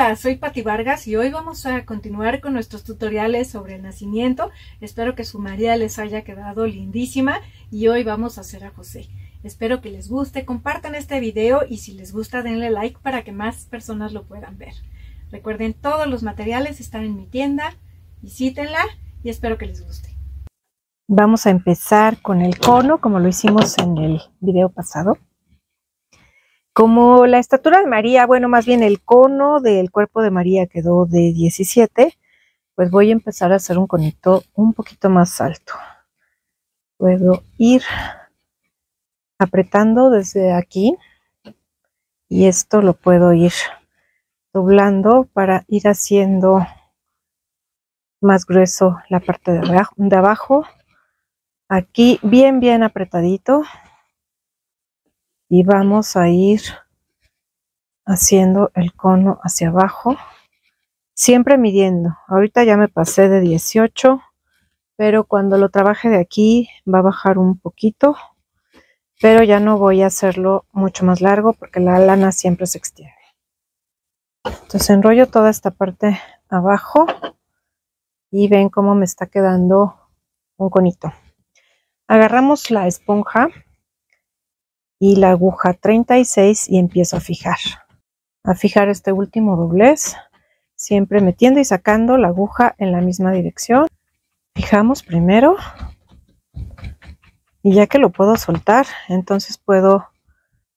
Hola, soy Pati Vargas y hoy vamos a continuar con nuestros tutoriales sobre el nacimiento. Espero que su María les haya quedado lindísima y hoy vamos a hacer a José. Espero que les guste, compartan este video y si les gusta denle like para que más personas lo puedan ver. Recuerden, todos los materiales están en mi tienda, visítenla y espero que les guste. Vamos a empezar con el cono como lo hicimos en el video pasado. Como la estatura de María, bueno, más bien el cono del cuerpo de María quedó de 17, pues voy a empezar a hacer un conito un poquito más alto. Puedo ir apretando desde aquí y esto lo puedo ir doblando para ir haciendo más grueso la parte de abajo. Aquí bien apretadito. Y vamos a ir haciendo el cono hacia abajo, siempre midiendo. Ahorita ya me pasé de 18, pero cuando lo trabaje de aquí va a bajar un poquito, pero ya no voy a hacerlo mucho más largo porque la lana siempre se extiende. Entonces enrollo toda esta parte abajo y ven cómo me está quedando un conito. Agarramos la esponja y la aguja 36 y empiezo a fijar. Este último doblez, siempre metiendo y sacando la aguja en la misma dirección. Fijamos primero y ya que lo puedo soltar, entonces puedo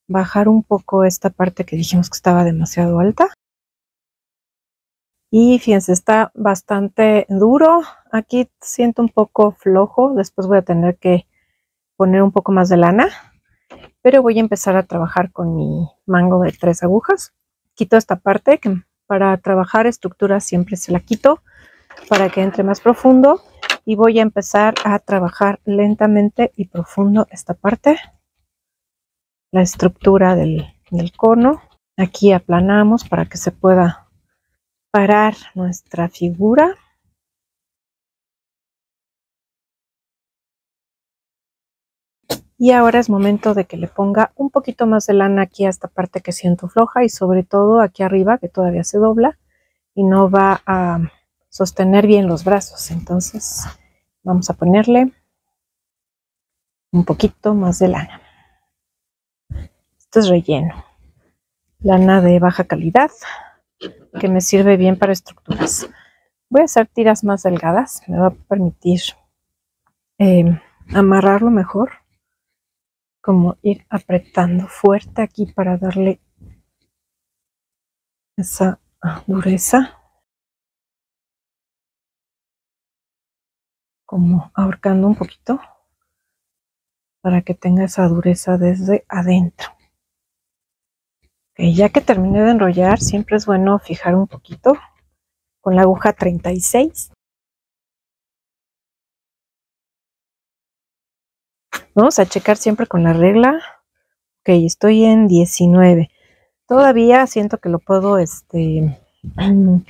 bajar un poco esta parte que dijimos que estaba demasiado alta. Y fíjense, está bastante duro. Aquí siento un poco flojo, después voy a tener que poner un poco más de lana. Pero voy a empezar a trabajar con mi mango de 3 agujas. Quito esta parte que para trabajar estructura siempre se la quito para que entre más profundo. Y voy a empezar a trabajar lentamente y profundo esta parte. La estructura del cono. Aquí aplanamos para que se pueda parar nuestra figura. Y ahora es momento de que le ponga un poquito más de lana aquí a esta parte que siento floja y sobre todo aquí arriba que todavía se dobla y no va a sostener bien los brazos. Entonces vamos a ponerle un poquito más de lana. Esto es relleno. Lana de baja calidad que me sirve bien para estructuras. Voy a hacer tiras más delgadas. Me va a permitir amarrarlo mejor. Como ir apretando fuerte aquí para darle esa dureza. Como ahorcando un poquito para que tenga esa dureza desde adentro. Okay, ya que terminé de enrollar, siempre es bueno fijar un poquito con la aguja 36. Vamos a checar siempre con la regla. Ok, estoy en 19. Todavía siento que lo puedo hacer un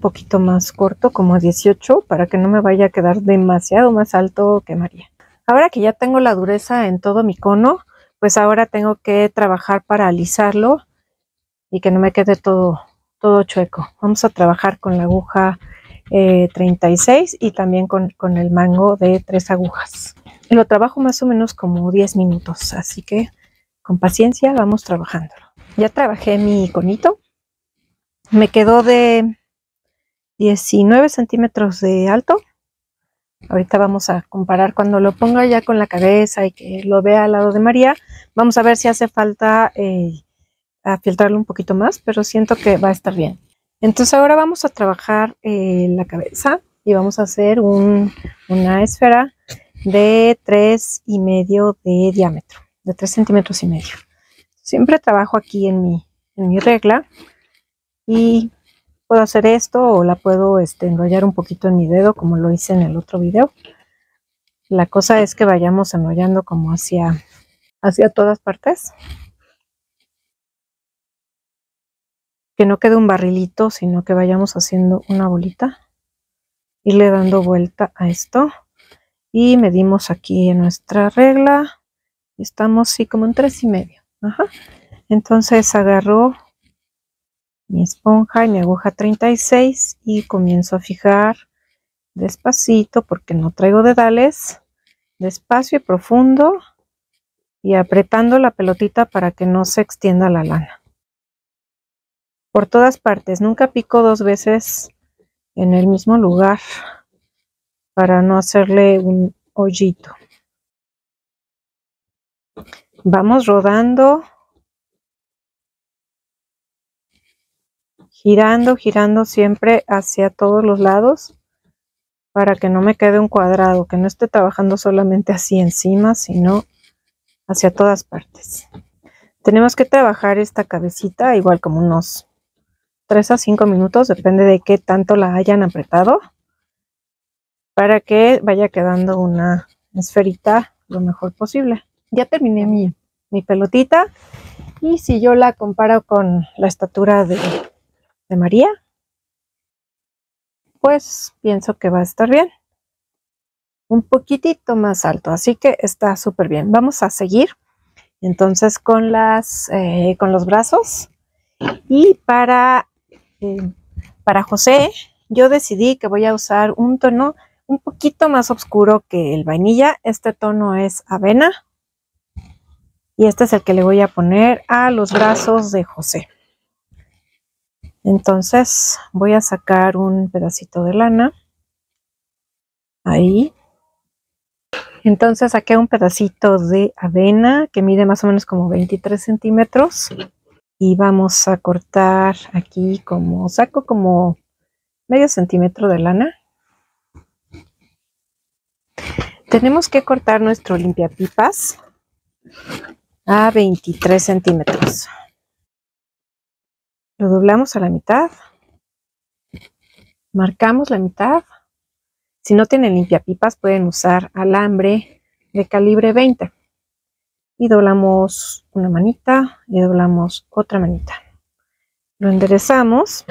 poquito más corto, como 18, para que no me vaya a quedar demasiado más alto que María. Ahora que ya tengo la dureza en todo mi cono, pues ahora tengo que trabajar para alisarlo y que no me quede todo chueco. Vamos a trabajar con la aguja 36 y también con el mango de 3 agujas. Lo trabajo más o menos como 10 minutos, así que con paciencia vamos trabajándolo. Ya trabajé mi conito, me quedó de 19 centímetros de alto. Ahorita vamos a comparar cuando lo ponga ya con la cabeza y que lo vea al lado de María. Vamos a ver si hace falta filtrarlo un poquito más, pero siento que va a estar bien. Entonces ahora vamos a trabajar la cabeza y vamos a hacer una esfera de 3,5 de diámetro, de 3,5 centímetros. Siempre trabajo aquí en mi regla y puedo hacer esto o la puedo enrollar un poquito en mi dedo como lo hice en el otro video. La cosa es que vayamos enrollando como hacia todas partes. Que no quede un barrilito, sino que vayamos haciendo una bolita. Irle dando vuelta a esto. Y medimos aquí en nuestra regla. Estamos sí como en 3,5. Ajá. Entonces agarro mi esponja y mi aguja 36 y comienzo a fijar despacito porque no traigo dedales, despacio y profundo y apretando la pelotita para que no se extienda la lana. Por todas partes, nunca pico dos veces en el mismo lugar para no hacerle un hoyito. Vamos rodando, girando, girando siempre hacia todos los lados para que no me quede un cuadrado, que no esté trabajando solamente así encima, sino hacia todas partes. Tenemos que trabajar esta cabecita igual como unos 3 a 5 minutos, depende de qué tanto la hayan apretado, para que vaya quedando una esferita lo mejor posible. Ya terminé mi pelotita y si yo la comparo con la estatura de María, pues pienso que va a estar bien, un poquitito más alto, así que está súper bien. Vamos a seguir entonces con los brazos y para José yo decidí que voy a usar un tono un poquito más oscuro que el vainilla. Este tono es avena y este es el que le voy a poner a los brazos de José. Entonces voy a sacar un pedacito de lana, ahí. Entonces saqué un pedacito de avena que mide más o menos como 23 centímetros. Y vamos a cortar aquí como, saco como medio centímetro de lana. Tenemos que cortar nuestro limpiapipas a 23 centímetros. Lo doblamos a la mitad, marcamos la mitad. Si no tienen limpiapipas pueden usar alambre de calibre 20 y doblamos una manita y doblamos otra manita. Lo enderezamos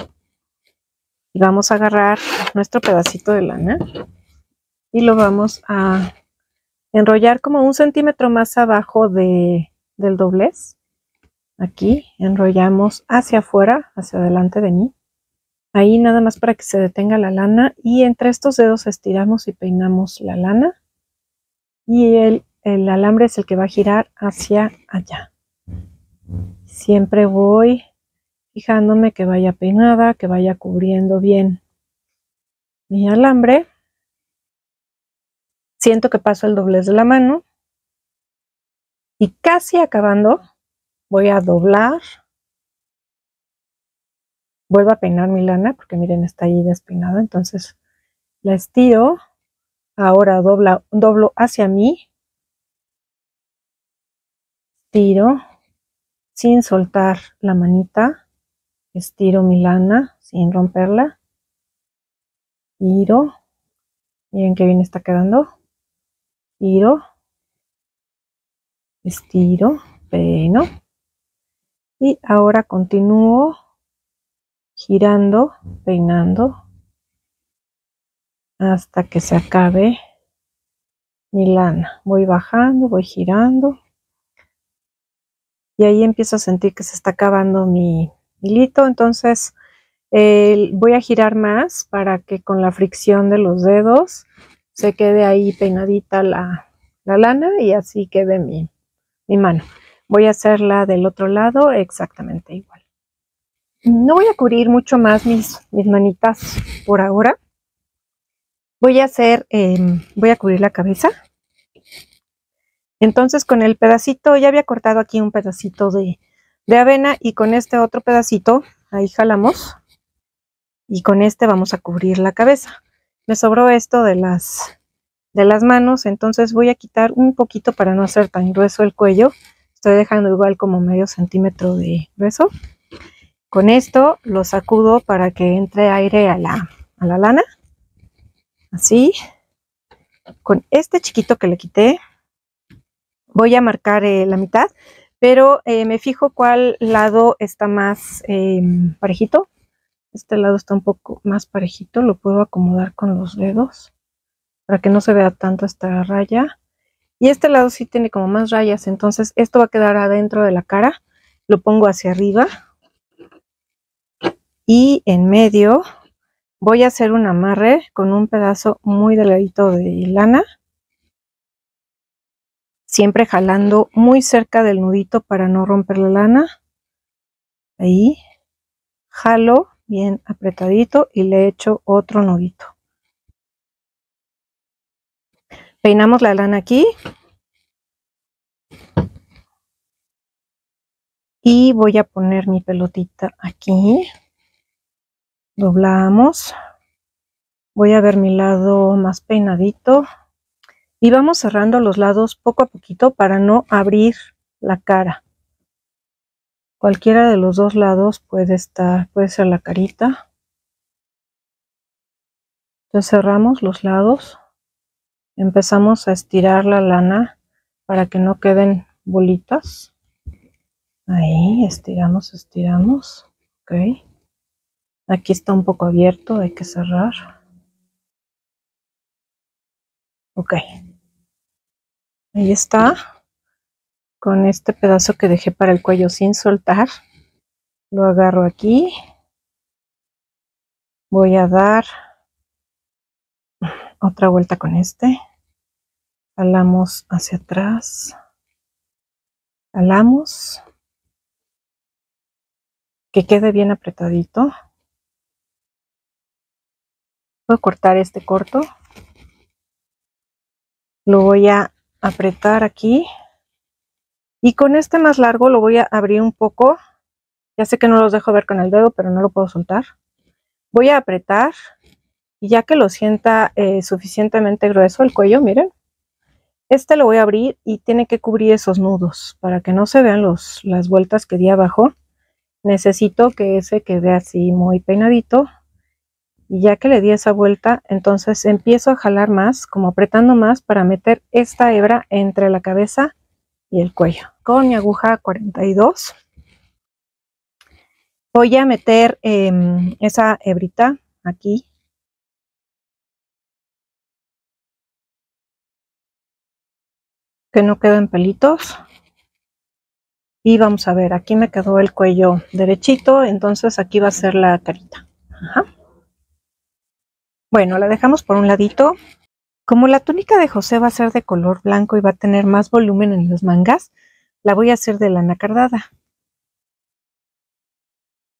y vamos a agarrar nuestro pedacito de lana y lo vamos a enrollar como un centímetro más abajo del doblez. Aquí enrollamos hacia afuera, hacia adelante de mí. Ahí nada más para que se detenga la lana y entre estos dedos estiramos y peinamos la lana. Y el alambre es el que va a girar hacia allá. Siempre voy fijándome que vaya peinada, que vaya cubriendo bien mi alambre. Siento que paso el doblez de la mano y casi acabando voy a doblar, vuelvo a peinar mi lana porque miren está ahí despeinada, entonces la estiro, ahora doblo hacia mí, estiro sin soltar la manita, estiro mi lana sin romperla, giro, miren qué bien está quedando, giro, estiro, peino. Y ahora continúo girando, peinando hasta que se acabe mi lana. Voy bajando, voy girando y ahí empiezo a sentir que se está acabando mi hilito. Entonces voy a girar más para que con la fricción de los dedos se quede ahí peinadita la lana y así quede mi mano. Voy a hacerla del otro lado exactamente igual. No voy a cubrir mucho más mis manitas por ahora. Voy a cubrir la cabeza. Entonces con el pedacito, ya había cortado aquí un pedacito de avena y con este otro pedacito, ahí jalamos. Y con este vamos a cubrir la cabeza. Me sobró esto de las manos, entonces voy a quitar un poquito para no hacer tan grueso el cuello. Estoy dejando igual como medio centímetro de grueso. Con esto lo sacudo para que entre aire a la lana. Así. Con este chiquito que le quité voy a marcar la mitad, pero me fijo cuál lado está más parejito. Este lado está un poco más parejito, lo puedo acomodar con los dedos para que no se vea tanto esta raya. Y este lado sí tiene como más rayas, entonces esto va a quedar adentro de la cara. Lo pongo hacia arriba. y en medio voy a hacer un amarre con un pedazo muy delgadito de lana, siempre jalando muy cerca del nudito para no romper la lana. Ahí jalo bien apretadito y le echo otro nudito. Peinamos la lana aquí y voy a poner mi pelotita aquí. Doblamos, voy a ver mi lado más peinadito y vamos cerrando los lados poco a poquito para no abrir la cara. Cualquiera de los dos lados puede ser la carita. Entonces cerramos los lados, empezamos a estirar la lana para que no queden bolitas. Ahí estiramos, estiramos, ok. Aquí está un poco abierto, hay que cerrar. Ok. Ahí está. Con este pedazo que dejé para el cuello sin soltar, lo agarro aquí. Voy a dar otra vuelta con este. Jalamos hacia atrás. Jalamos. Que quede bien apretadito. Voy a cortar este corto, lo voy a apretar aquí y con este más largo lo voy a abrir un poco. Ya sé que no los dejo ver con el dedo, pero no lo puedo soltar. Voy a apretar y ya que lo sienta suficientemente grueso el cuello, miren, este lo voy a abrir y tiene que cubrir esos nudos para que no se vean las vueltas que di abajo. Necesito que ese quede así muy peinadito. Y ya que le di esa vuelta, entonces empiezo a jalar más, como apretando más para meter esta hebra entre la cabeza y el cuello. Con mi aguja 42 voy a meter esa hebrita aquí. Que no queden pelitos. Y vamos a ver, aquí me quedó el cuello derechito, entonces aquí va a ser la carita. Ajá. Bueno, la dejamos por un ladito. Como la túnica de José va a ser de color blanco y va a tener más volumen en las mangas, la voy a hacer de lana cardada.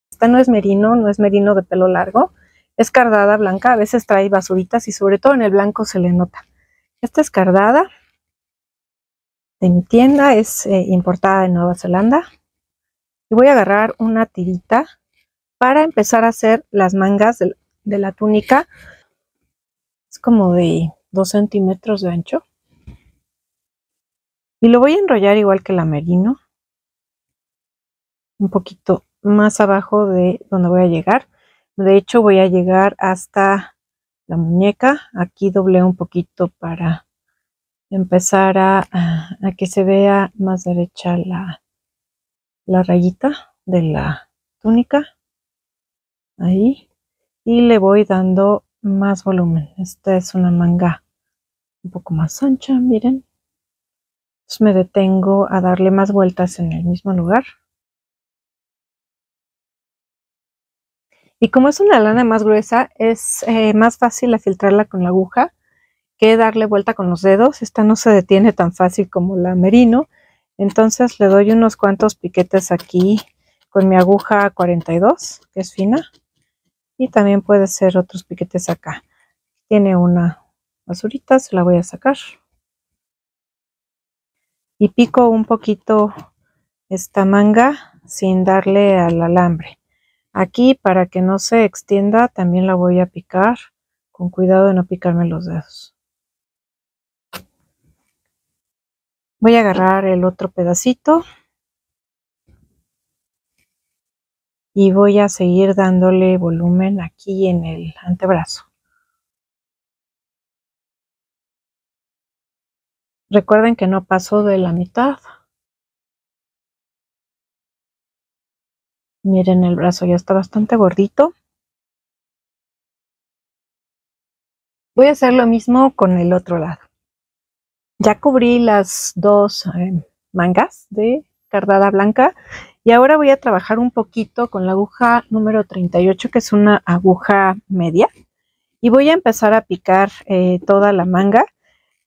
Esta no es merino de pelo largo, es cardada blanca, a veces trae basuritas y sobre todo en el blanco se le nota. Esta es cardada de mi tienda, es importada de Nueva Zelanda. Y voy a agarrar una tirita para empezar a hacer las mangas de la túnica. Es como de 2 centímetros de ancho y lo voy a enrollar igual que la merino, un poquito más abajo de donde voy a llegar. De hecho voy a llegar hasta la muñeca. Aquí doblé un poquito para empezar a que se vea más derecha la rayita de la túnica. Ahí, y le voy dando más volumen. Esta es una manga un poco más ancha, miren. Entonces me detengo a darle más vueltas en el mismo lugar. Y como es una lana más gruesa, es más fácil filtrarla con la aguja que darle vuelta con los dedos. Esta no se detiene tan fácil como la merino. Entonces le doy unos cuantos piquetes aquí con mi aguja 42, que es fina. Y también puede ser otros piquetes acá. Tiene una basurita, se la voy a sacar. Y pico un poquito esta manga sin darle al alambre. Aquí, para que no se extienda, también la voy a picar. Con cuidado de no picarme los dedos. Voy a agarrar el otro pedacito. Y voy a seguir dándole volumen aquí en el antebrazo. Recuerden que no paso de la mitad. Miren, el brazo ya está bastante gordito. Voy a hacer lo mismo con el otro lado. Ya cubrí las dos mangas de cardada blanca. Y ahora voy a trabajar un poquito con la aguja número 38, que es una aguja media. Y voy a empezar a picar toda la manga,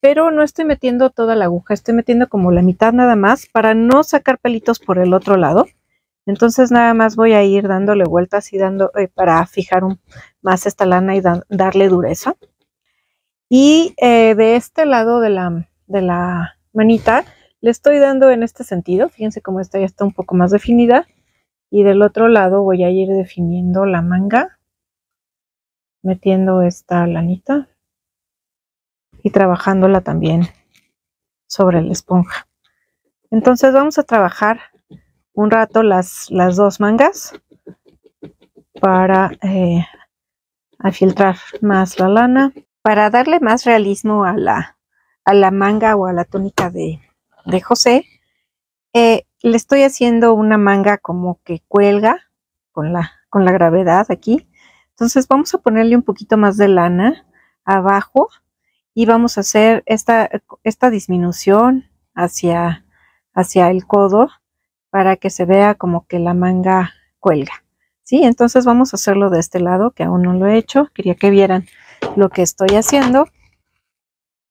pero no estoy metiendo toda la aguja, estoy metiendo como la mitad nada más para no sacar pelitos por el otro lado. Entonces nada más voy a ir dándole vueltas y dando para fijar más esta lana y darle dureza. Y de este lado de la manita le estoy dando en este sentido. Fíjense cómo esta ya está un poco más definida. Y del otro lado voy a ir definiendo la manga, metiendo esta lanita y trabajándola también sobre la esponja. Entonces vamos a trabajar un rato las dos mangas para afiltrar más la lana, para darle más realismo a la manga o a la túnica de José. Le estoy haciendo una manga como que cuelga con la gravedad aquí. Entonces vamos a ponerle un poquito más de lana abajo y vamos a hacer esta disminución hacia el codo para que se vea como que la manga cuelga, ¿sí? Entonces vamos a hacerlo de este lado, que aún no lo he hecho. Quería que vieran lo que estoy haciendo.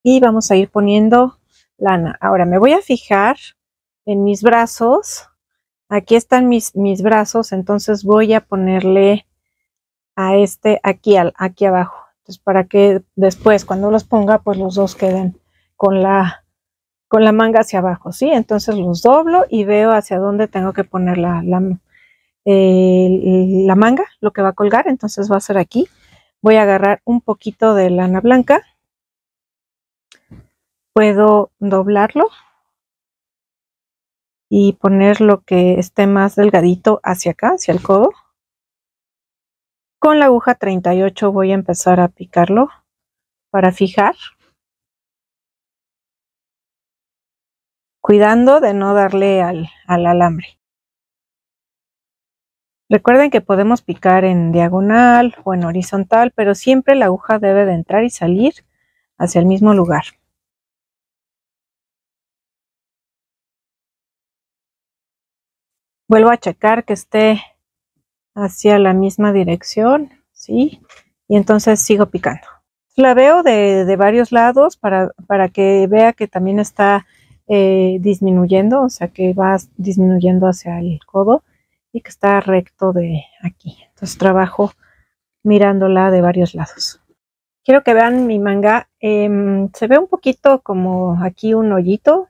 Y vamos a ir poniendo lana. Ahora me voy a fijar en mis brazos. Aquí están mis brazos, entonces voy a ponerle a este aquí abajo. Entonces, para que después cuando los ponga, pues los dos queden con la manga hacia abajo, ¿sí? Entonces los doblo y veo hacia dónde tengo que poner la manga, lo que va a colgar. Entonces va a ser aquí. Voy a agarrar un poquito de lana blanca. Puedo doblarlo y poner lo que esté más delgadito hacia acá, hacia el codo. Con la aguja 38 voy a empezar a picarlo para fijar, cuidando de no darle al alambre. Recuerden que podemos picar en diagonal o en horizontal, pero siempre la aguja debe de entrar y salir hacia el mismo lugar. Vuelvo a checar que esté hacia la misma dirección, ¿sí? Y entonces sigo picando. La veo de varios lados para que vea que también está disminuyendo, o sea que va disminuyendo hacia el codo y que está recto de aquí. Entonces trabajo mirándola de varios lados. Quiero que vean mi manga. Se ve un poquito como aquí un hoyito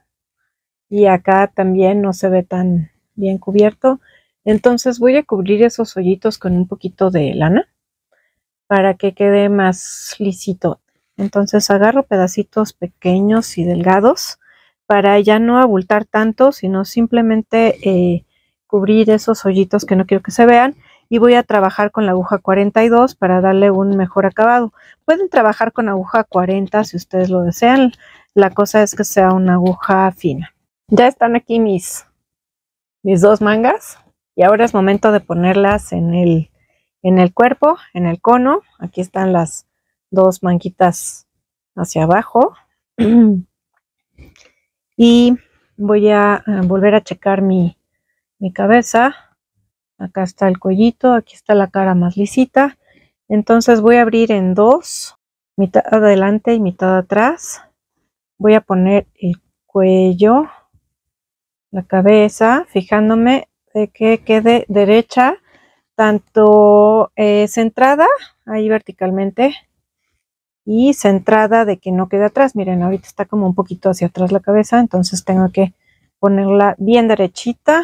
y acá también no se ve tan bien cubierto, entonces voy a cubrir esos hoyitos con un poquito de lana para que quede más lisito. Entonces agarro pedacitos pequeños y delgados para ya no abultar tanto, sino simplemente cubrir esos hoyitos que no quiero que se vean. Y voy a trabajar con la aguja 42 para darle un mejor acabado. Pueden trabajar con aguja 40 si ustedes lo desean, la cosa es que sea una aguja fina. Ya están aquí mis dos mangas y ahora es momento de ponerlas en el cuerpo, en el cono. Aquí están las dos manguitas hacia abajo y voy a volver a checar mi cabeza. Acá está el cuellito, aquí está la cara más lisita. Entonces voy a abrir en dos, mitad adelante y mitad atrás. Voy a poner el cuello, la cabeza, fijándome de que quede derecha, tanto centrada, ahí verticalmente, y centrada de que no quede atrás. Miren, ahorita está como un poquito hacia atrás la cabeza, entonces tengo que ponerla bien derechita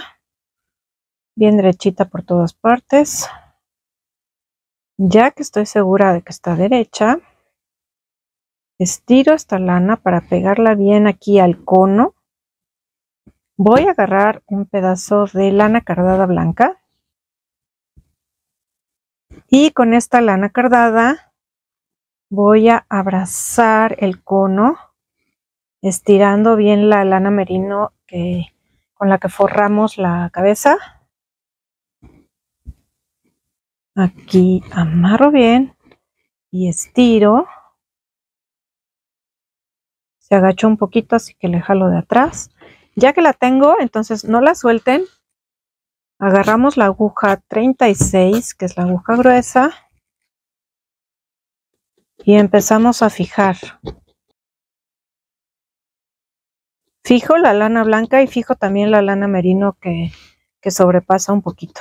por todas partes. Ya que estoy segura de que está derecha, estiro esta lana para pegarla bien aquí al cono. Voy a agarrar un pedazo de lana cardada blanca y con esta lana cardada voy a abrazar el cono, estirando bien la lana merino con la que forramos la cabeza. Aquí amarro bien y estiro. Se agachó un poquito, así que le jalo de atrás. Ya que la tengo, entonces no la suelten, Agarramos la aguja 36, que es la aguja gruesa, y empezamos a fijar. Fijo la lana blanca y fijo también la lana merino que sobrepasa un poquito.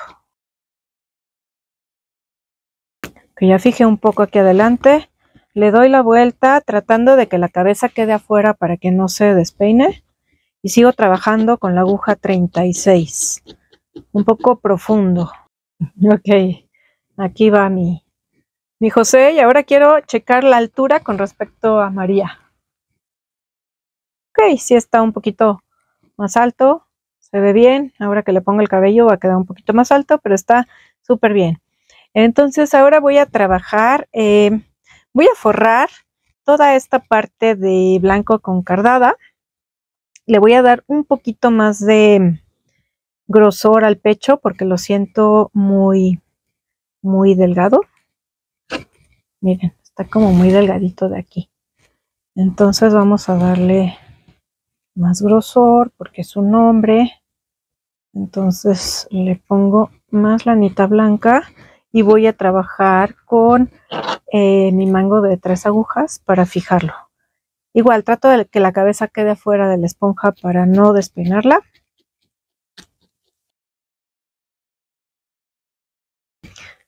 Que ya fijé un poco aquí adelante. Le doy la vuelta tratando de que la cabeza quede afuera para que no se despeine. Y sigo trabajando con la aguja 36. Un poco profundo. Ok, aquí va mi José. Y ahora quiero checar la altura con respecto a María. Ok, sí está un poquito más alto. Se ve bien. Ahora que le pongo el cabello va a quedar un poquito más alto, pero está súper bien. Entonces ahora voy a trabajar... voy a forrar toda esta parte de blanco con cardada. Le voy a dar un poquito más de grosor al pecho porque lo siento muy, muy delgado. Miren, está como muy delgadito de aquí. Entonces vamos a darle más grosor porque es un hombre. Entonces le pongo más lanita blanca y voy a trabajar con... mi mango de 3 agujas para fijarlo. Igual trato de que la cabeza quede fuera de la esponja para no despeinarla.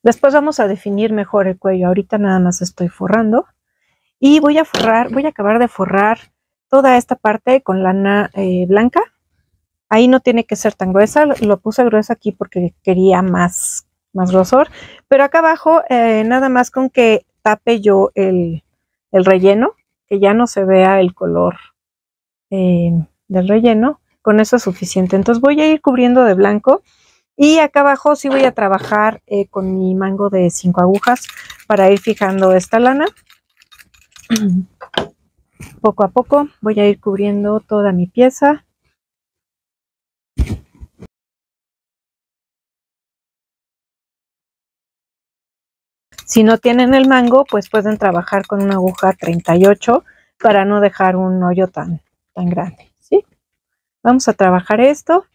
Después vamos a definir mejor el cuello. Ahorita nada más estoy forrando y voy a acabar de forrar toda esta parte con lana blanca. Ahí no tiene que ser tan gruesa, lo puse gruesa aquí porque quería más grosor, pero acá abajo nada más con que tape yo el relleno, que ya no se vea el color del relleno, con eso es suficiente. Entonces voy a ir cubriendo de blanco y acá abajo sí voy a trabajar con mi mango de 5 agujas para ir fijando esta lana. Poco a poco voy a ir cubriendo toda mi pieza. Si no tienen el mango, pues pueden trabajar con una aguja 38 para no dejar un hoyo tan grande, ¿sí? Vamos a trabajar esto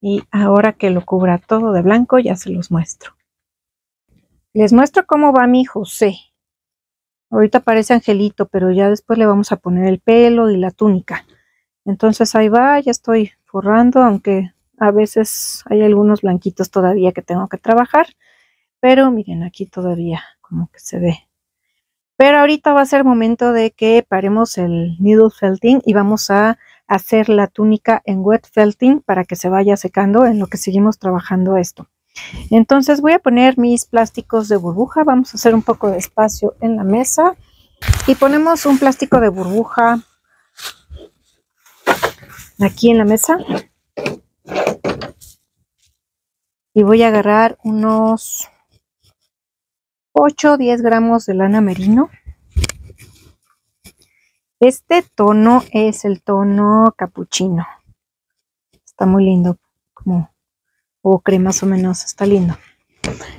y ahora que lo cubra todo de blanco ya se los muestro. Les muestro cómo va mi José. Ahorita parece angelito, pero ya después le vamos a poner el pelo y la túnica. Entonces ahí va, ya estoy forrando, aunque a veces hay algunos blanquitos todavía que tengo que trabajar. Pero miren, aquí todavía como que se ve. Pero ahorita va a ser momento de que paremos el needle felting y vamos a hacer la túnica en wet felting para que se vaya secando en lo que seguimos trabajando esto. Entonces voy a poner mis plásticos de burbuja. Vamos a hacer un poco de espacio en la mesa. Y ponemos un plástico de burbuja aquí en la mesa. Y voy a agarrar unos... 8 o 10 gramos de lana merino. Este tono es el tono capuchino. Está muy lindo, como ocre más o menos, está lindo.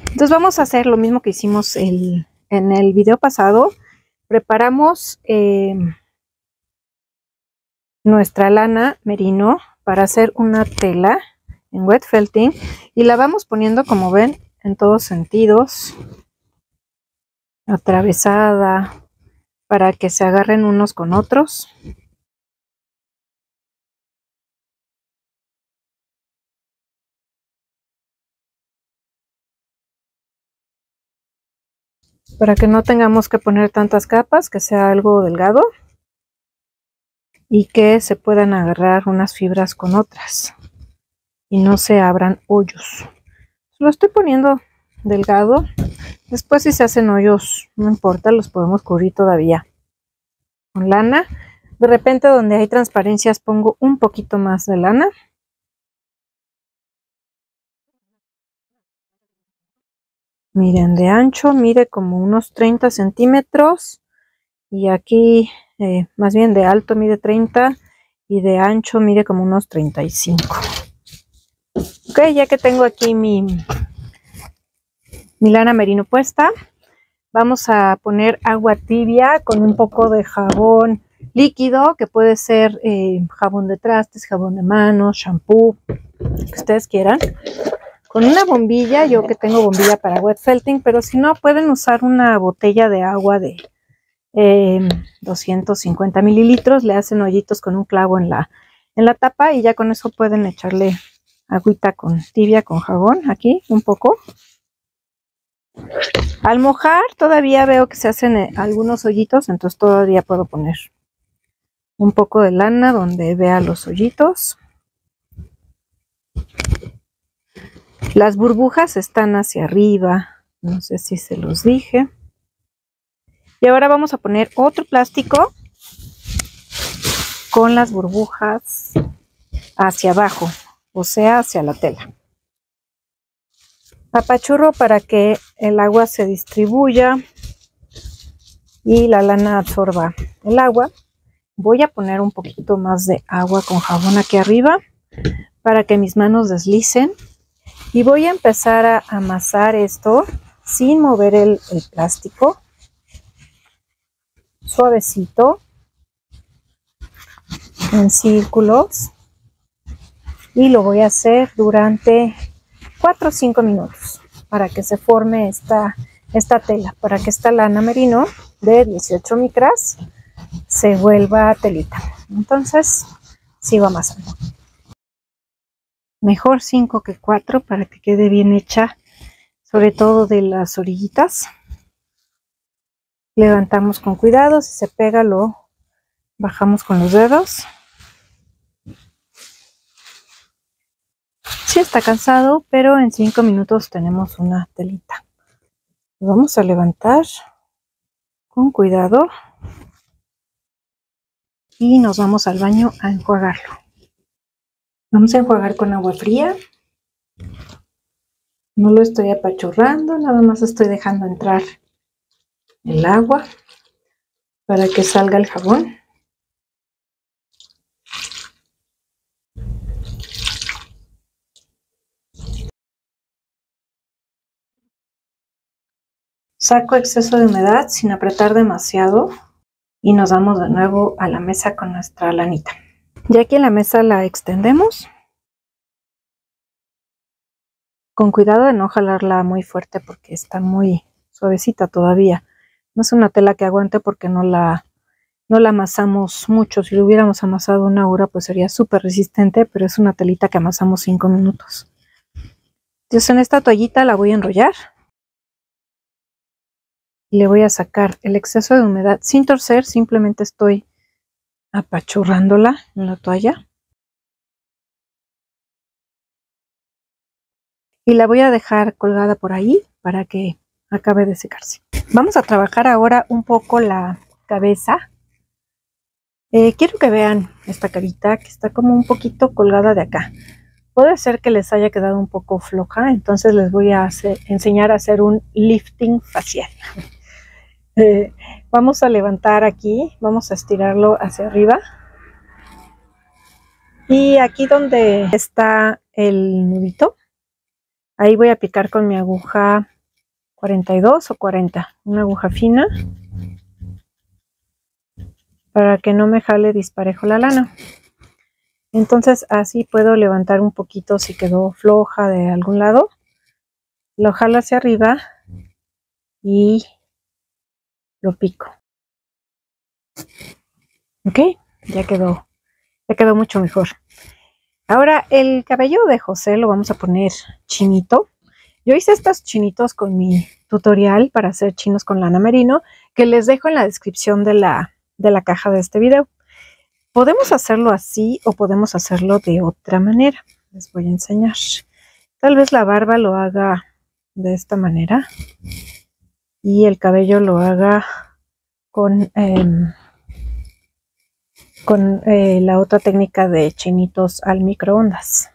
Entonces vamos a hacer lo mismo que hicimos en el video pasado. Preparamos nuestra lana merino para hacer una tela en wet felting y la vamos poniendo, como ven, en todos sentidos. Atravesada para que se agarren unos con otros. Para que no tengamos que poner tantas capas, que sea algo delgado y que se puedan agarrar unas fibras con otras y no se abran hoyos. Lo estoy poniendo delgado. Después si se hacen hoyos, no importa, los podemos cubrir todavía con lana. De repente donde hay transparencias pongo un poquito más de lana. Miren, de ancho mide como unos 30 centímetros y aquí, más bien de alto mide 30 y de ancho mide como unos 35. Ok, ya que tengo aquí mi lana merino puesta, vamos a poner agua tibia con un poco de jabón líquido, que puede ser jabón de trastes, jabón de manos, shampoo, que ustedes quieran. con una bombilla, yo que tengo bombilla para wet felting, pero si no pueden usar una botella de agua de 250 mililitros, le hacen hoyitos con un clavo en la tapa y ya con eso pueden echarle agüita con tibia, con jabón, aquí un poco. Al mojar todavía veo que se hacen algunos hoyitos, entonces todavía puedo poner un poco de lana donde vea los hoyitos. Las burbujas están hacia arriba, no sé si se los dije. Y ahora vamos a poner otro plástico con las burbujas hacia abajo, o sea, hacia la tela. Apachurro para que el agua se distribuya y la lana absorba el agua. Voy a poner un poquito más de agua con jabón aquí arriba para que mis manos deslicen. Y voy a empezar a amasar esto sin mover el plástico. Suavecito. En círculos. Y lo voy a hacer durante 4 o 5 minutos para que se forme esta tela, para que esta lana merino de 18 micras se vuelva telita. Entonces sigo amasando. Mejor 5 que 4 para que quede bien hecha, sobre todo de las orillitas. Levantamos con cuidado, si se pega lo bajamos con los dedos. Sí está cansado, pero en 5 minutos tenemos una telita. Lo vamos a levantar con cuidado y nos vamos al baño a enjuagarlo. Vamos a enjuagar con agua fría. No lo estoy apachurrando, nada más estoy dejando entrar el agua para que salga el jabón. Saco exceso de humedad sin apretar demasiado y nos vamos de nuevo a la mesa con nuestra lanita. Ya que la mesa la extendemos, con cuidado de no jalarla muy fuerte porque está muy suavecita todavía. No es una tela que aguante porque no la amasamos mucho. Si lo hubiéramos amasado una hora pues sería súper resistente, pero es una telita que amasamos 5 minutos. Entonces en esta toallita la voy a enrollar. Le voy a sacar el exceso de humedad sin torcer, simplemente estoy apachurrándola en la toalla. Y la voy a dejar colgada por ahí para que acabe de secarse. Vamos a trabajar ahora un poco la cabeza. Quiero que vean esta carita que está como un poquito colgada de acá. Puede ser que les haya quedado un poco floja, entonces les voy a enseñar a hacer un lifting facial. Vamos a levantar aquí, vamos a estirarlo hacia arriba. Y aquí donde está el nudito, ahí voy a picar con mi aguja 42 o 40, una aguja fina, para que no me jale disparejo la lana. Entonces así puedo levantar un poquito si quedó floja de algún lado. Lo jalo hacia arriba y lo pico. Ok, ya quedó mucho mejor. Ahora el cabello de José lo vamos a poner chinito. Yo hice estos chinitos con mi tutorial para hacer chinos con lana merino, que les dejo en la descripción de la caja de este video. Podemos hacerlo así o podemos hacerlo de otra manera. Les voy a enseñar. Tal vez la barba lo haga de esta manera. Y el cabello lo haga con la otra técnica de chinitos al microondas.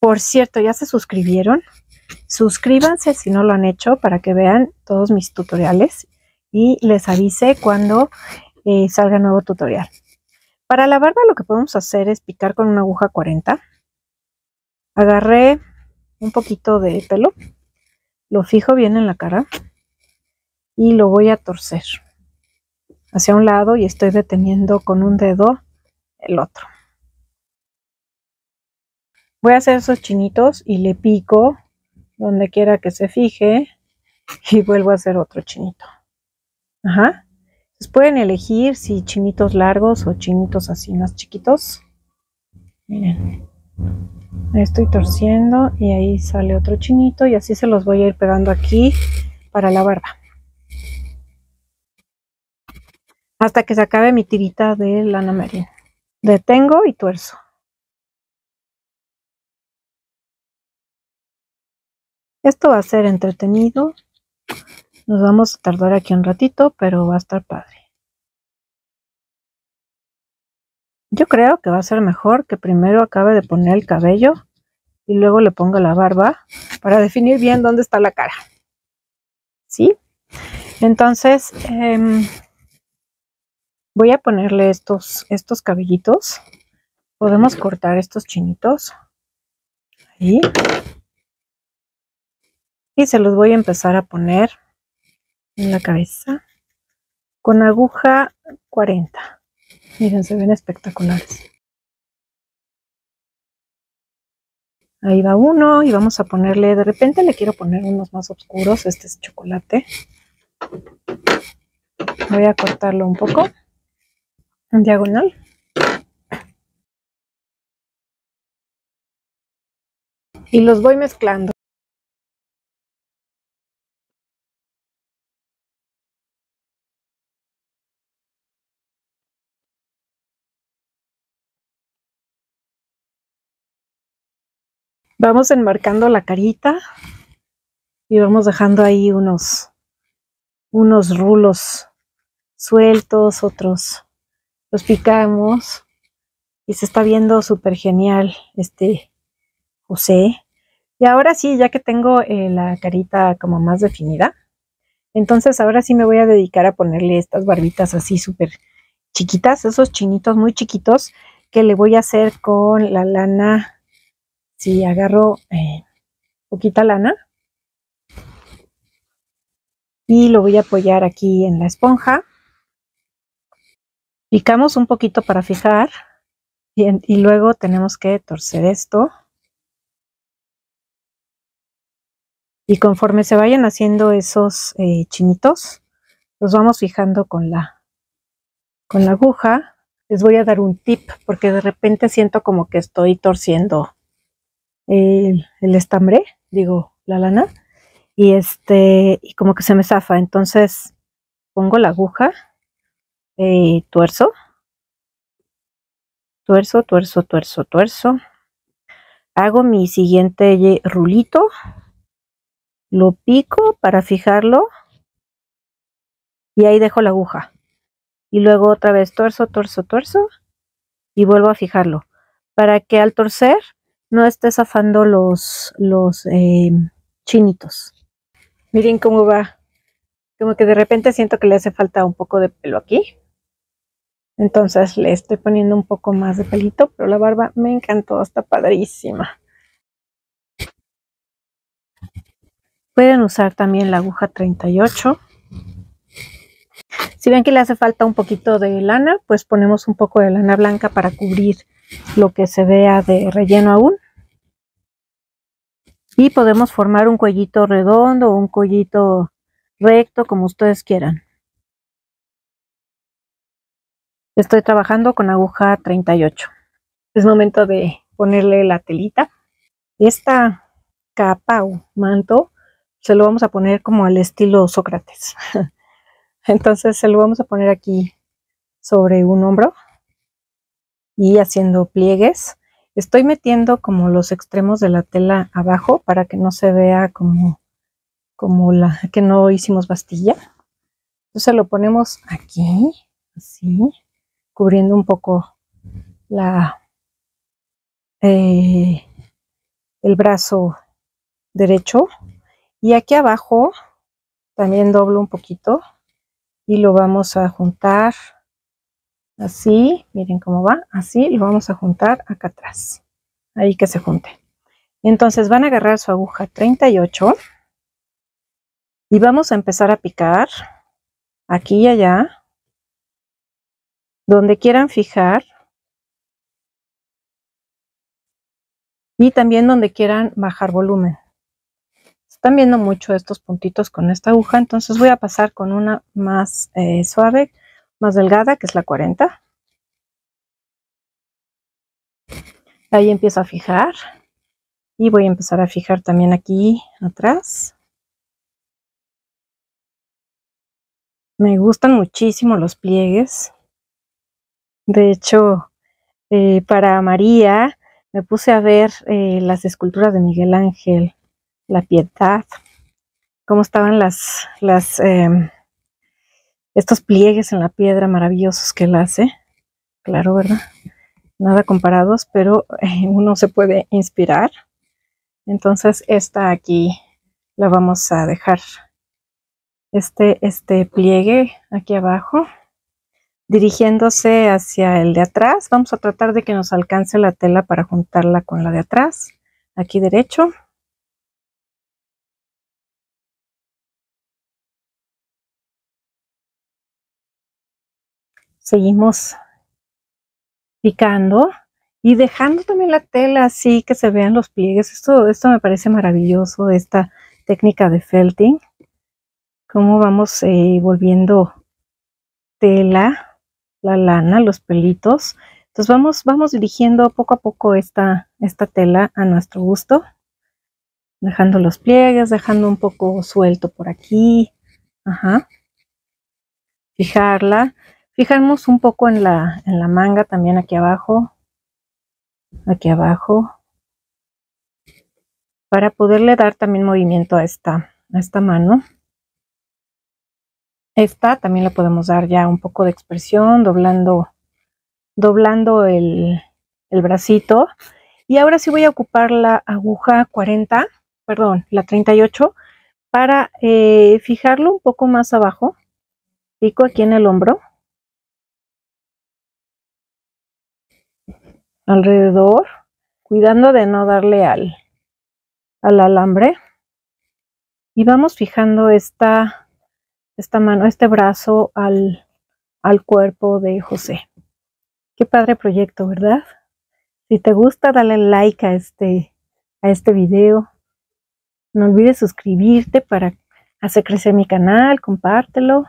Por cierto, ¿ya se suscribieron? Suscríbanse si no lo han hecho para que vean todos mis tutoriales y les avise cuando salga nuevo tutorial. Para la barba lo que podemos hacer es picar con una aguja 40. Agarré un poquito de pelo. Lo fijo bien en la cara y lo voy a torcer hacia un lado y estoy deteniendo con un dedo el otro. Voy a hacer esos chinitos y le pico donde quiera que se fije y vuelvo a hacer otro chinito. Ajá. Pues pueden elegir si chinitos largos o chinitos así más chiquitos. Miren. Ahí estoy torciendo y ahí sale otro chinito y así se los voy a ir pegando aquí para la barba. Hasta que se acabe mi tirita de lana marina. Detengo y tuerzo. Esto va a ser entretenido. Nos vamos a tardar aquí un ratito, pero va a estar padre. Yo creo que va a ser mejor que primero acabe de poner el cabello y luego le ponga la barba para definir bien dónde está la cara. ¿Sí? Entonces, voy a ponerle estos cabellitos. Podemos cortar estos chinitos. Ahí. Y se los voy a empezar a poner en la cabeza con aguja 40. Miren, se ven espectaculares. Ahí va uno y vamos a ponerle, de repente le quiero poner unos más oscuros. Este es chocolate. Voy a cortarlo un poco en diagonal. Y los voy mezclando. Vamos enmarcando la carita y vamos dejando ahí unos rulos sueltos, otros los picamos y se está viendo súper genial este José. Y ahora sí, ya que tengo la carita como más definida, entonces ahora sí me voy a dedicar a ponerle estas barbitas así súper chiquitas, esos chinitos muy chiquitos que le voy a hacer con la lana. Si agarro poquita lana y lo voy a apoyar aquí en la esponja, picamos un poquito para fijar y luego tenemos que torcer esto y conforme se vayan haciendo esos chinitos los vamos fijando con la aguja. Les voy a dar un tip porque de repente siento como que estoy torciendo el estambre, digo la lana, y como que se me zafa. Entonces pongo la aguja, tuerzo, hago mi siguiente rulito, lo pico para fijarlo y ahí dejo la aguja y luego otra vez tuerzo y vuelvo a fijarlo para que al torcer no esté zafando los chinitos. Miren cómo va. Como que de repente siento que le hace falta un poco de pelo aquí. Entonces le estoy poniendo un poco más de pelito, pero la barba me encantó, está padrísima. Pueden usar también la aguja 38. Si ven que le hace falta un poquito de lana, pues ponemos un poco de lana blanca para cubrir lo que se vea de relleno aún. Y podemos formar un cuellito redondo o un cuellito recto, como ustedes quieran. Estoy trabajando con aguja 38. Es momento de ponerle la telita. Esta capa o manto se lo vamos a poner como al estilo Sócrates. Entonces se lo vamos a poner aquí sobre un hombro y haciendo pliegues. Estoy metiendo como los extremos de la tela abajo para que no se vea como la que no hicimos bastilla. Entonces lo ponemos aquí, así, cubriendo un poco el brazo derecho. Y aquí abajo también doblo un poquito y lo vamos a juntar. Así, miren cómo va, así lo vamos a juntar acá atrás, ahí que se junte. Entonces van a agarrar su aguja 38 y vamos a empezar a picar aquí y allá, donde quieran fijar. y también donde quieran bajar volumen. Están viendo mucho estos puntitos con esta aguja, entonces voy a pasar con una más suave, más delgada, que es la 40. Ahí empiezo a fijar y voy a empezar a fijar también aquí atrás. Me gustan muchísimo los pliegues. De hecho, para María me puse a ver las esculturas de Miguel Ángel, La Piedad, cómo estaban estos pliegues en la piedra maravillosos que él hace. Claro, ¿verdad? Nada comparados, pero uno se puede inspirar. Entonces esta aquí la vamos a dejar, este pliegue aquí abajo, dirigiéndose hacia el de atrás. Vamos a tratar de que nos alcance la tela para juntarla con la de atrás, aquí derecho. Seguimos picando y dejando también la tela así que se vean los pliegues. Esto me parece maravilloso, esta técnica de felting, cómo vamos volviendo tela, la lana, los pelitos. Entonces vamos dirigiendo poco a poco esta tela a nuestro gusto, dejando los pliegues, dejando un poco suelto por aquí. Ajá. Fijarla. Fijamos un poco en la manga también aquí abajo, para poderle dar también movimiento a esta mano. Esta también la podemos dar ya un poco de expresión, doblando el bracito. Y ahora sí voy a ocupar la aguja 40, perdón, la 38, para fijarlo un poco más abajo. Pico aquí en el hombro, alrededor, cuidando de no darle al alambre, y vamos fijando esta mano, este brazo al cuerpo de José. Qué padre proyecto, ¿verdad? Si te gusta, dale like a este video. No olvides suscribirte para hacer crecer mi canal, compártelo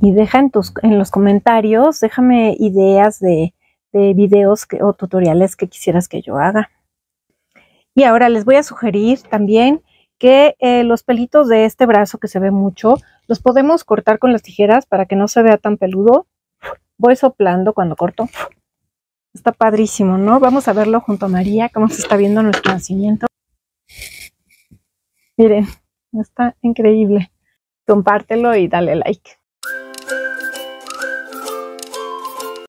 y deja en los comentarios, déjame ideas de videos o tutoriales que quisieras que yo haga. Y ahora les voy a sugerir también que los pelitos de este brazo, que se ve mucho, los podemos cortar con las tijeras para que no se vea tan peludo. Voy soplando cuando corto. Está padrísimo, ¿no? Vamos a verlo junto a María, cómo se está viendo nuestro nacimiento. Miren, está increíble. Compártelo y dale like.